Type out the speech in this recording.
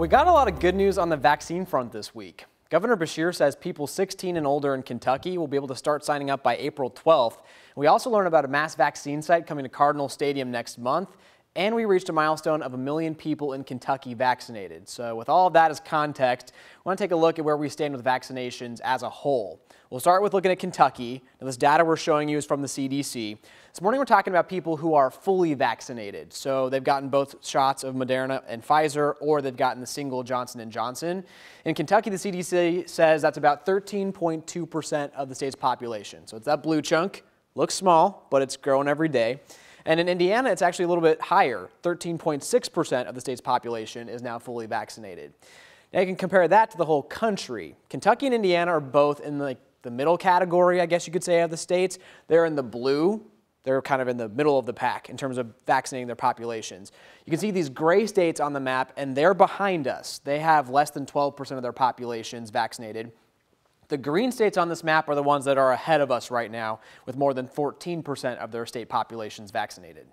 We got a lot of good news on the vaccine front this week. Governor Beshear says people 16 and older in Kentucky will be able to start signing up by April 12th. We also learned about a mass vaccine site coming to Cardinal Stadium next month. And we reached a milestone of 1 million people in Kentucky vaccinated. So with all of that as context, I want to take a look at where we stand with vaccinations as a whole. We'll start with looking at Kentucky. Now, this data we're showing you is from the CDC. This morning we're talking about people who are fully vaccinated. So they've gotten both shots of Moderna and Pfizer, or they've gotten the single Johnson and Johnson. In Kentucky, the CDC says that's about 13.2% of the state's population. So it's that blue chunk. Looks small, but it's growing every day. And in Indiana, it's actually a little bit higher. 13.6% of the state's population is now fully vaccinated. Now you can compare that to the whole country. Kentucky and Indiana are both in the middle category, I guess you could say, of the states. They're in the blue. They're kind of in the middle of the pack in terms of vaccinating their populations. You can see these gray states on the map, and they're behind us. They have less than 12% of their populations vaccinated. The green states on this map are the ones that are ahead of us right now, with more than 14% of their state populations vaccinated.